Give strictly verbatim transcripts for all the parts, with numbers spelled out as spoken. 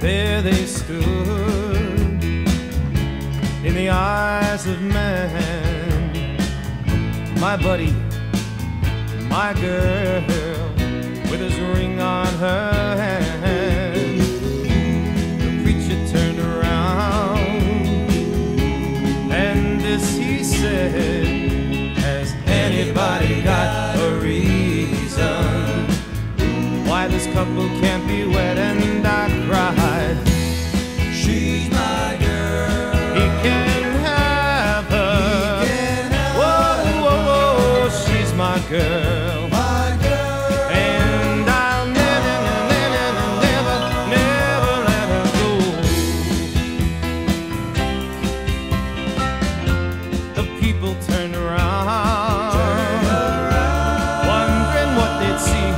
There they stood in the eyes of man. My buddy, my girl, with his ring on her hand. The preacher turned around, and this he said: has anybody got a reason why this couple can't be wed? And I cried. Girl, my girl, and I'll never, never, never, never let her go. The people turned around, turn around, wondering what they'd see.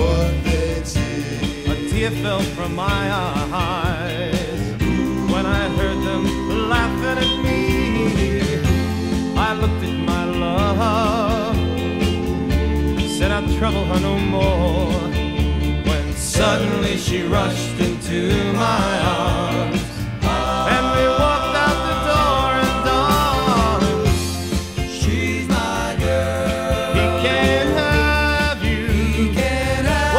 What they'd see. A tear fell from my eyes when I heard them laughing at me. I looked at my love, I'll trouble her no more, when suddenly she rushed into my arms, and we walked out the door and dawned. She's my girl. He can't have you. He can't have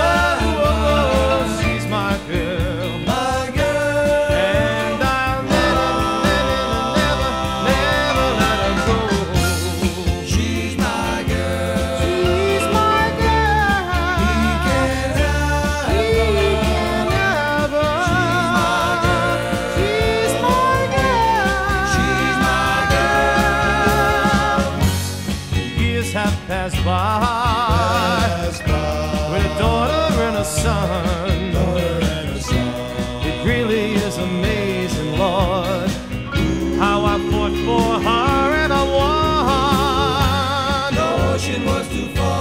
you. Whoa, whoa, whoa. She's my girl. My girl. And I'll never, never, never, never let her go. She's my girl. She's passed by, by with a daughter and a son. And a son. It really is amazing, Lord, how I fought for her and I won. The ocean was too far.